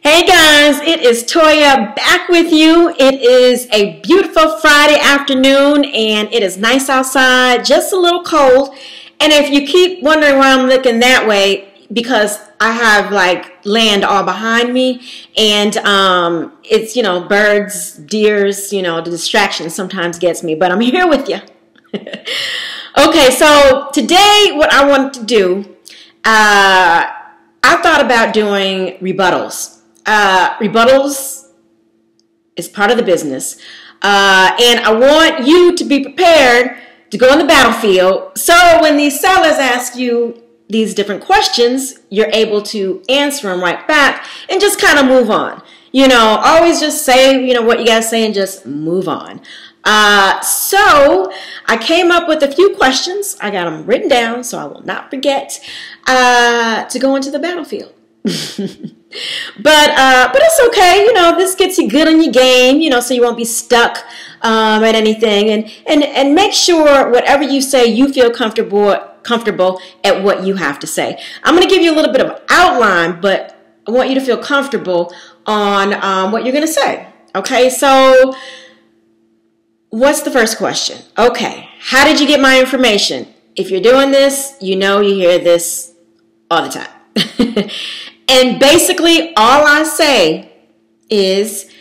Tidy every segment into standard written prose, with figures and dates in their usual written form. Hey guys, it is Toya back with you. It is a beautiful Friday afternoon and it is nice outside, just a little cold. And if you keep wondering why I'm looking that way, because I have like land all behind me and it's, you know, birds, deers, you know, the distraction sometimes gets me, but I'm here with you. Okay, so today what I wanted to do, I thought about doing rebuttals. Rebuttals is part of the business, and I want you to be prepared to go on the battlefield so when these sellers ask you these different questions, you're able to answer them right back and just kind of move on. You know, always just say, you know, what you gotta say and just move on. So I came up with a few questions. I got them written down so I will not forget to go into the battlefield. But it's okay, you know, this gets you good in your game, you know, so you won't be stuck at anything, and make sure whatever you say you feel comfortable at what you have to say. I'm going to give you a little bit of outline, but I want you to feel comfortable on what you're going to say. Okay, so what's the first question? Okay, how did you get my information? If you're doing this, you know you hear this all the time. And basically all I say is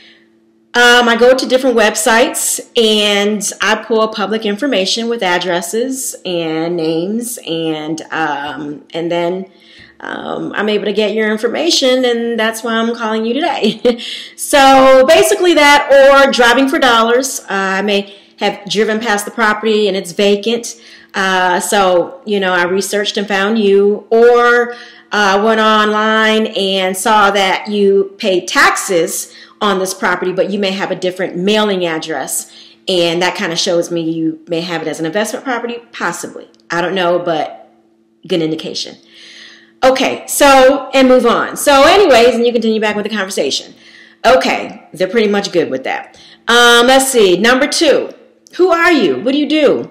I go to different websites and I pull public information with addresses and names, and then I'm able to get your information, and that's why I'm calling you today. So basically that, or driving for dollars. I may have driven past the property and it's vacant. So, you know, I researched and found you, or I went online and saw that you pay taxes on this property, but you may have a different mailing address, and that kind of shows me you may have it as an investment property, possibly. I don't know, but good indication. Okay, so, and move on. So anyways, and you continue back with the conversation. Okay, they're pretty much good with that. Let's see, number two, who are you? What do you do?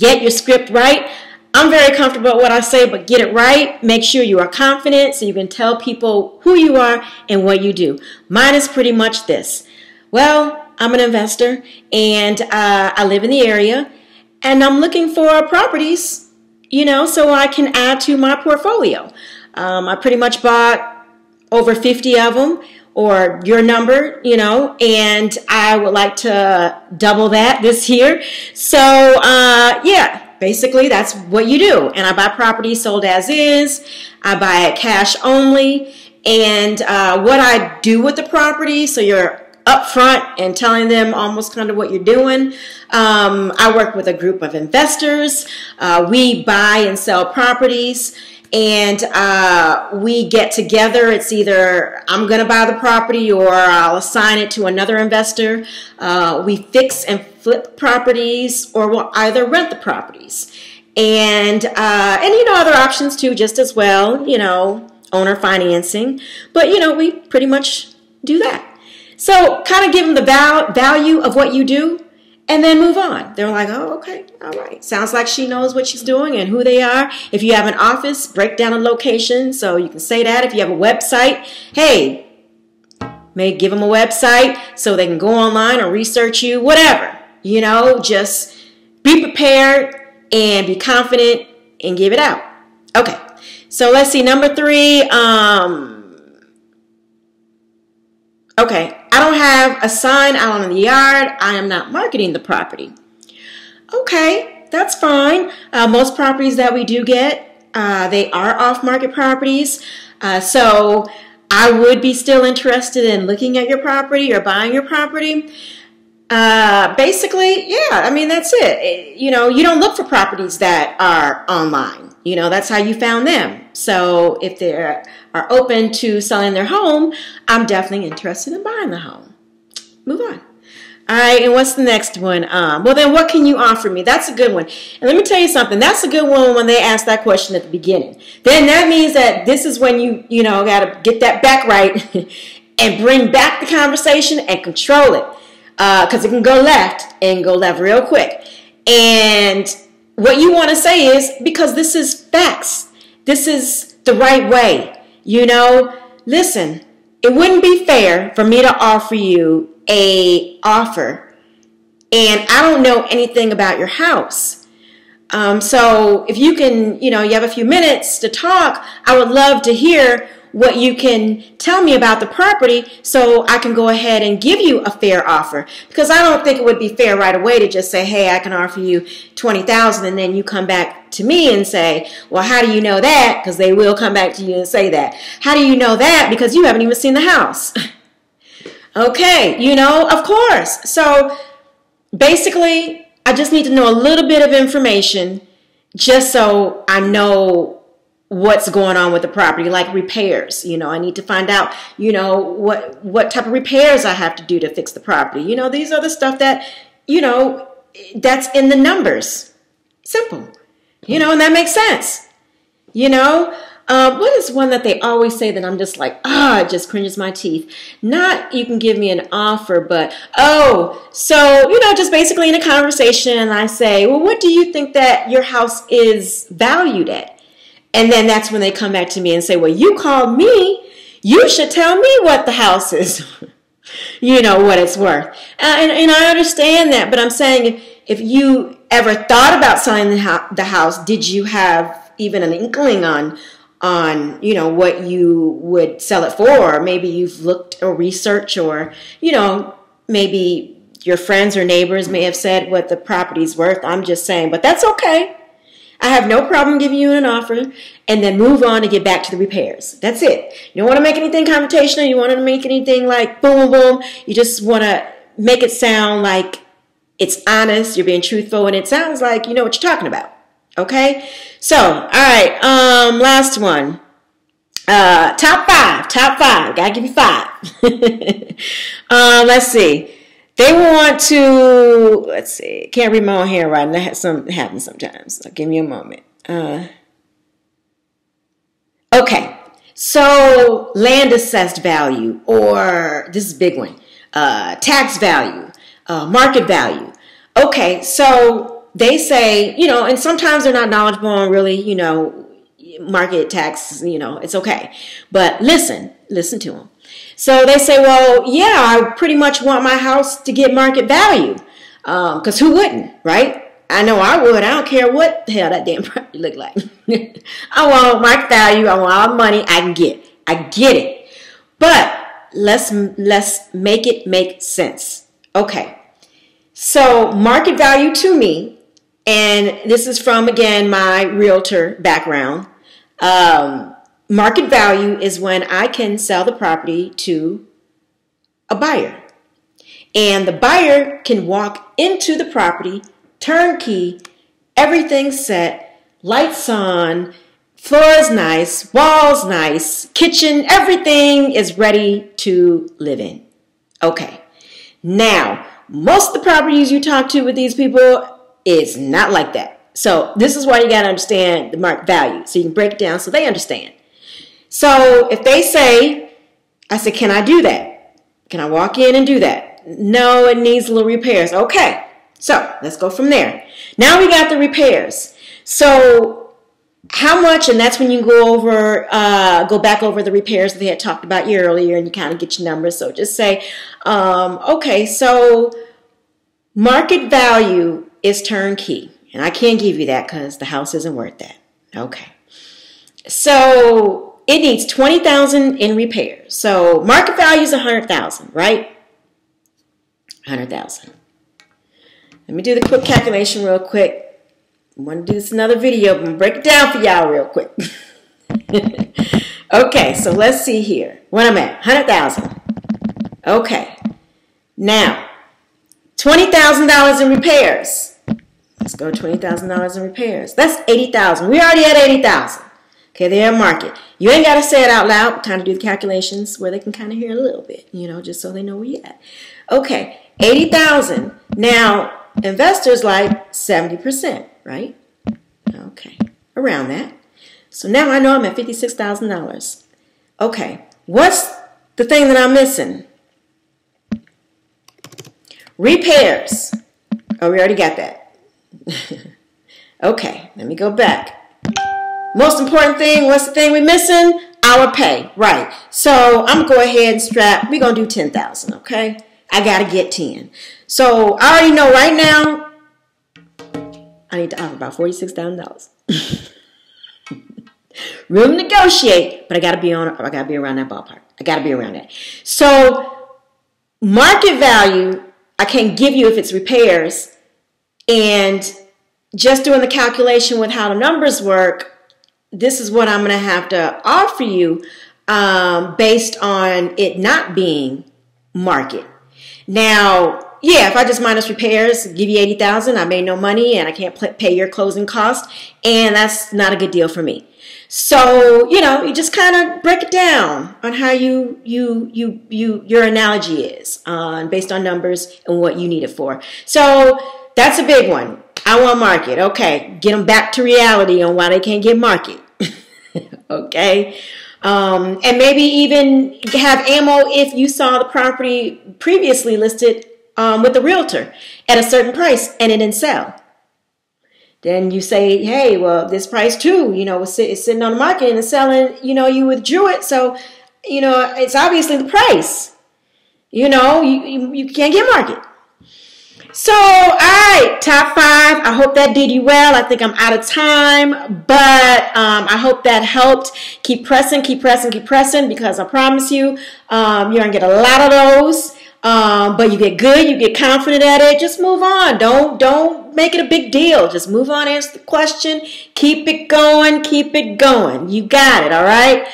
Get your script right. I'm very comfortable with what I say, but get it right. Make sure you are confident so you can tell people who you are and what you do. Mine is pretty much this. Well, I'm an investor, and I live in the area, and I'm looking for properties, you know, so I can add to my portfolio. I pretty much bought over 50 of them, or your number, you know, and I would like to double that this year. So, yeah. Basically, that's what you do. And I buy property sold as is. I buy it cash only. And what I do with the property, so you're upfront and telling them almost kind of what you're doing. I work with a group of investors. We buy and sell properties. And we get together. It's either I'm going to buy the property or I'll assign it to another investor. We fix and flip properties, or we'll either rent the properties. And you know, other options too, just as well, you know, owner financing. But, you know, we pretty much do that. So kind of give them the value of what you do, and then move on. They're like, oh, okay, all right. Sounds like she knows what she's doing and who they are. If you have an office, break down a location, so you can say that. If you have a website, hey, may give them a website so they can go online or research you, whatever. You know, just be prepared and be confident and give it out. Okay, so let's see, number three. Okay, I don't have a sign out on the yard. I am not marketing the property. Okay, that's fine. Most properties that we do get, they are off-market properties. So I would be still interested in looking at your property or buying your property. Basically, yeah, I mean, that's it. You know, you don't look for properties that are online. You know, that's how you found them. So if they are open to selling their home, I'm definitely interested in buying the home. Move on. All right, and what's the next one? Well, then what can you offer me? That's a good one. And let me tell you something. That's a good one when they ask that question at the beginning. Then that means that this is when you know, got to get that back right and bring back the conversation and control it. Because it can go left and go left real quick. And what you want to say is, because this is facts, this is the right way, you know, listen, It wouldn't be fair for me to offer you a offer, and I don't know anything about your house. So if you can, you have a few minutes to talk, I would love to hear what you can tell me about the property so I can go ahead and give you a fair offer. Because I don't think it would be fair right away to just say, hey, I can offer you $20,000, and then you come back to me and say, well, how do you know that? Because they will come back to you and say that. How do you know that? Because you haven't even seen the house. Okay, of course. So basically, I just need to know a little bit of information just so I know what's going on with the property, like repairs. I need to find out, what type of repairs I have to do to fix the property. These are the stuff that, that's in the numbers. Simple, and that makes sense. What is one that they always say that I'm just like, it just cringes my teeth? Not, you can give me an offer, but, just basically in a conversation, I say, well, what do you think that your house is valued at? And then that's when they come back to me and say, well, you called me. You should tell me what the house is, what it's worth. And I understand that, but I'm saying if you ever thought about selling the house, did you have even an inkling on what you would sell it for? Or maybe you've looked or researched, or, maybe your friends or neighbors may have said what the property's worth. I'm just saying, but that's okay. I have no problem giving you an offer and then move on to get back to the repairs. That's it. You don't want to make anything confrontational. You want to make anything like boom, boom. You just want to make it sound like it's honest. You're being truthful, and it sounds like you know what you're talking about. Okay? So, all right. Last one. Top five. Gotta give you five. Let's see. They want to, can't read my own handwriting. That happens sometimes. So give me a moment. Okay, so land assessed value, or this is a big one, tax value, market value. Okay, so they say, and sometimes they're not knowledgeable on really, market tax, it's okay. But listen to them. So they say, well, yeah, I pretty much want my house to get market value, because who wouldn't, right? I know I would. I don't care what the hell that damn property look like. I want market value. I want all the money I can get. I get it. But let's make it make sense. Okay. So market value to me, and this is from, again, my realtor background, market value is when I can sell the property to a buyer, and the buyer can walk into the property, turnkey, everything set, lights on, floors nice, walls nice, kitchen, everything is ready to live in. Okay, now most of the properties you talk to with these people is not like that. So this is why you got to understand the market value, so you can break it down so they understand. So if they say, I said, can I do that? Can I walk in and do that? No, it needs little repairs. Okay, so let's go from there. Now we got the repairs. So how much? And that's when you go over, go back over the repairs that they had talked about you earlier, and you kind of get your numbers. So just say, okay, so market value is turnkey, and I can't give you that because the house isn't worth that. Okay, so it needs $20,000 in repairs. So market value is $100,000, right? $100,000. Let me do the quick calculation real quick. I want to do this another video, but I'm going to break it down for y'all real quick. Okay, so let's see here. What I'm at, $100,000. Okay. Now, $20,000 in repairs. Let's go $20,000 in repairs. That's $80,000. We already had $80,000. Okay, they're a market. You ain't got to say it out loud. Kind of do the calculations where they can kind of hear a little bit, just so they know where you're at. Okay, $80,000. Now, investors like 70%, right? Okay, around that. So now I know I'm at $56,000. Okay, what's the thing that I'm missing? Repairs. Oh, we already got that. Okay, let me go back. Most important thing, what's the thing we're missing? our pay, right? So I'm going to go ahead and strap. We're going to do 10,000, okay? I got to get 10. So I already know right now I need to offer about $46,000. Room to negotiate, but I got to be around that ballpark. I got to be around that. So market value I can't give you if it's repairs, and just doing the calculation with how the numbers work, this is what I'm going to have to offer you based on it not being market. Now, yeah, if I just minus repairs, give you $80,000, I made no money and I can't pay your closing cost, and that's not a good deal for me. So, you know, you just kind of break it down on how your analogy is based on numbers and what you need it for. So that's a big one. I want market. Okay, get them back to reality on why they can't get market. Okay, and maybe even have ammo if you saw the property previously listed with the realtor at a certain price and it didn't sell. Then you say, hey, well, this price too, you know, it's sitting on the market and it's selling, you know, you withdrew it. So, you know, it's obviously the price, you know, you can't get market. So, all right, top five. I hope that did you well. I think I'm out of time, but I hope that helped. Keep pressing, keep pressing, keep pressing, because I promise you, you're going to get a lot of those. But you get good, you get confident at it, just move on. Don't make it a big deal. Just move on, answer the question, keep it going, keep it going. You got it, all right?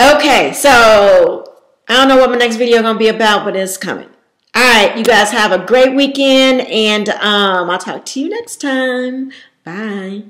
Okay, so I don't know what my next video is going to be about, but it's coming. All right, you guys have a great weekend, and I'll talk to you next time. Bye.